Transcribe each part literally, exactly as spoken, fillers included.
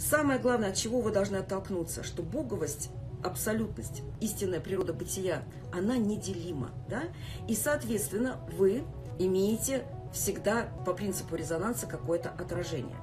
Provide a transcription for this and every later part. Самое главное, от чего вы должны оттолкнуться, что боговость, абсолютность, истинная природа бытия, она неделима, да? И, соответственно, вы имеете всегда по принципу резонанса какое-то отражение.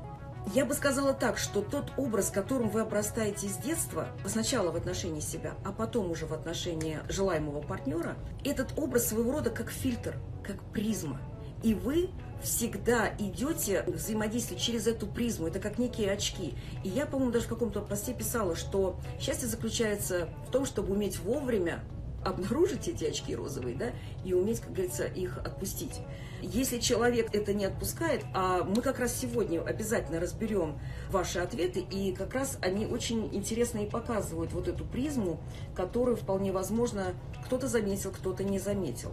Я бы сказала так, что тот образ, которым вы обрастаете с детства, сначала в отношении себя, а потом уже в отношении желаемого партнера, этот образ своего рода как фильтр, как призма. И вы всегда идете взаимодействовать через эту призму, это как некие очки. И я, по-моему, даже в каком-то посте писала, что счастье заключается в том, чтобы уметь вовремя обнаружить эти очки розовые, да, и уметь, как говорится, их отпустить. Если человек это не отпускает, а мы как раз сегодня обязательно разберем ваши ответы, и как раз они очень интересно и показывают вот эту призму, которую вполне возможно кто-то заметил, кто-то не заметил.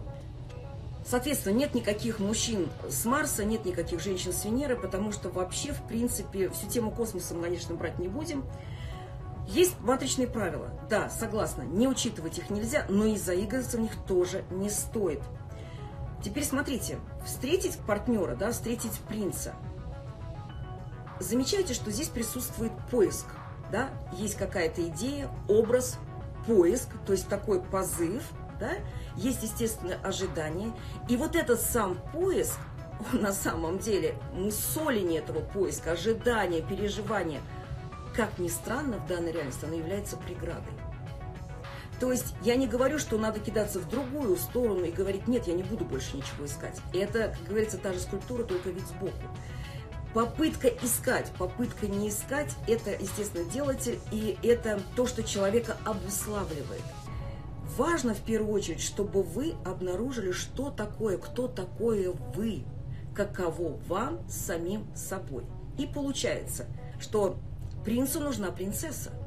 Соответственно, нет никаких мужчин с Марса, нет никаких женщин с Венеры, потому что вообще, в принципе, всю тему космоса мы, конечно, брать не будем. Есть матричные правила, да, согласна, не учитывать их нельзя, но и заигрываться в них тоже не стоит. Теперь смотрите, встретить партнера, да, встретить принца. Замечайте, что здесь присутствует поиск, да, есть какая-то идея, образ, поиск, то есть такой позыв, да, есть, естественно, ожидание. И вот этот сам поиск, он на самом деле, мусоление этого поиска, ожидания, переживания, как ни странно, в данной реальности оно является преградой. То есть я не говорю, что надо кидаться в другую сторону и говорить, нет, я не буду больше ничего искать. Это, как говорится, та же скульптура, только ведь сбоку. Попытка искать, попытка не искать, это, естественно, делатель, и это то, что человека обуславливает. Важно, в первую очередь, чтобы вы обнаружили, что такое, кто такое вы, каково вам самим собой. И получается, что принцу нужна принцесса.